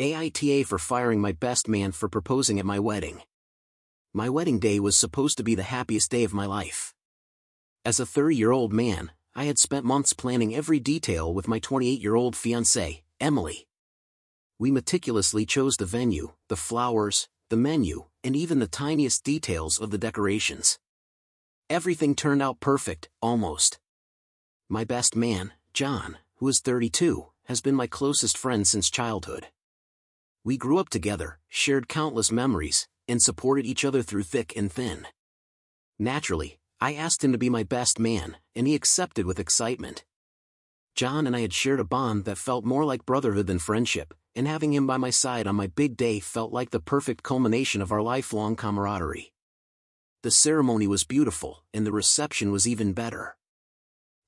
AITA for firing my best man for proposing at my wedding. My wedding day was supposed to be the happiest day of my life. As a 30-year-old man, I had spent months planning every detail with my 28-year-old fiancée, Emily. We meticulously chose the venue, the flowers, the menu, and even the tiniest details of the decorations. Everything turned out perfect, almost. My best man, John, who is 32, has been my closest friend since childhood. We grew up together, shared countless memories, and supported each other through thick and thin. Naturally, I asked him to be my best man, and he accepted with excitement. John and I had shared a bond that felt more like brotherhood than friendship, and having him by my side on my big day felt like the perfect culmination of our lifelong camaraderie. The ceremony was beautiful, and the reception was even better.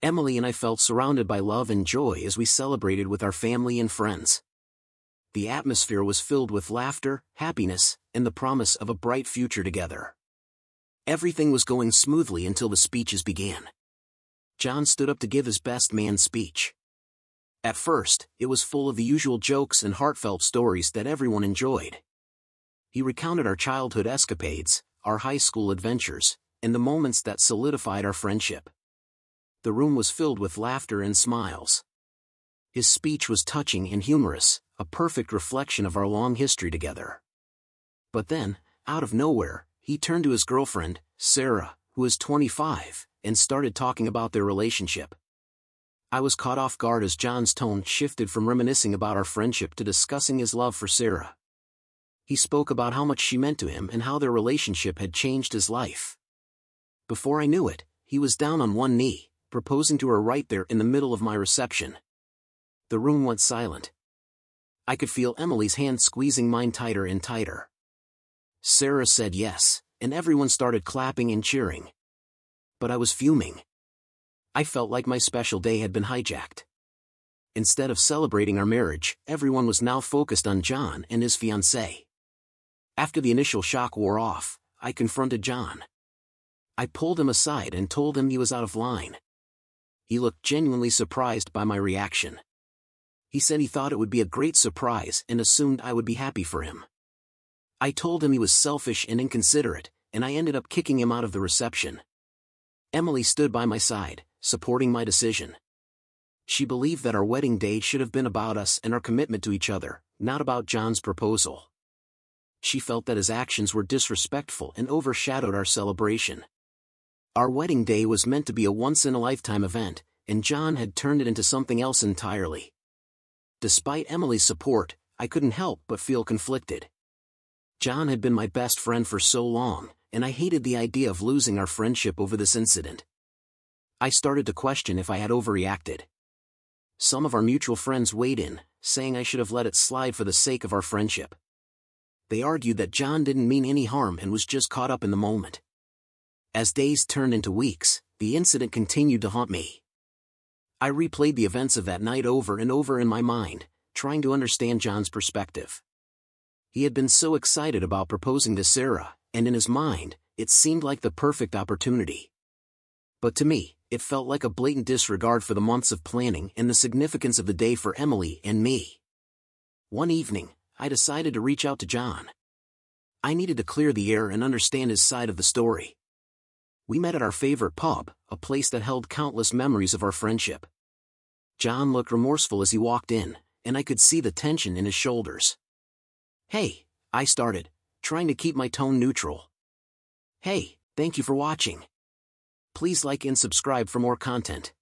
Emily and I felt surrounded by love and joy as we celebrated with our family and friends. The atmosphere was filled with laughter, happiness, and the promise of a bright future together. Everything was going smoothly until the speeches began. John stood up to give his best man's speech. At first, it was full of the usual jokes and heartfelt stories that everyone enjoyed. He recounted our childhood escapades, our high school adventures, and the moments that solidified our friendship. The room was filled with laughter and smiles. His speech was touching and humorous, a perfect reflection of our long history together. But then, out of nowhere, he turned to his girlfriend, Sarah, who is 25, and started talking about their relationship. I was caught off guard as John's tone shifted from reminiscing about our friendship to discussing his love for Sarah. He spoke about how much she meant to him and how their relationship had changed his life. Before I knew it, he was down on one knee, proposing to her right there in the middle of my reception. The room went silent. I could feel Emily's hand squeezing mine tighter and tighter. Sarah said yes, and everyone started clapping and cheering. But I was fuming. I felt like my special day had been hijacked. Instead of celebrating our marriage, everyone was now focused on John and his fiancée. After the initial shock wore off, I confronted John. I pulled him aside and told him he was out of line. He looked genuinely surprised by my reaction. He said he thought it would be a great surprise and assumed I would be happy for him. I told him he was selfish and inconsiderate, and I ended up kicking him out of the reception. Emily stood by my side, supporting my decision. She believed that our wedding day should have been about us and our commitment to each other, not about John's proposal. She felt that his actions were disrespectful and overshadowed our celebration. Our wedding day was meant to be a once-in-a-lifetime event, and John had turned it into something else entirely. Despite Emily's support, I couldn't help but feel conflicted. John had been my best friend for so long, and I hated the idea of losing our friendship over this incident. I started to question if I had overreacted. Some of our mutual friends weighed in, saying I should have let it slide for the sake of our friendship. They argued that John didn't mean any harm and was just caught up in the moment. As days turned into weeks, the incident continued to haunt me. I replayed the events of that night over and over in my mind, trying to understand John's perspective. He had been so excited about proposing to Sarah, and in his mind, it seemed like the perfect opportunity. But to me, it felt like a blatant disregard for the months of planning and the significance of the day for Emily and me. One evening, I decided to reach out to John. I needed to clear the air and understand his side of the story. We met at our favorite pub, a place that held countless memories of our friendship. John looked remorseful as he walked in, and I could see the tension in his shoulders. "Hey," I started, trying to keep my tone neutral. "Hey, thank you for watching. Please like and subscribe for more content."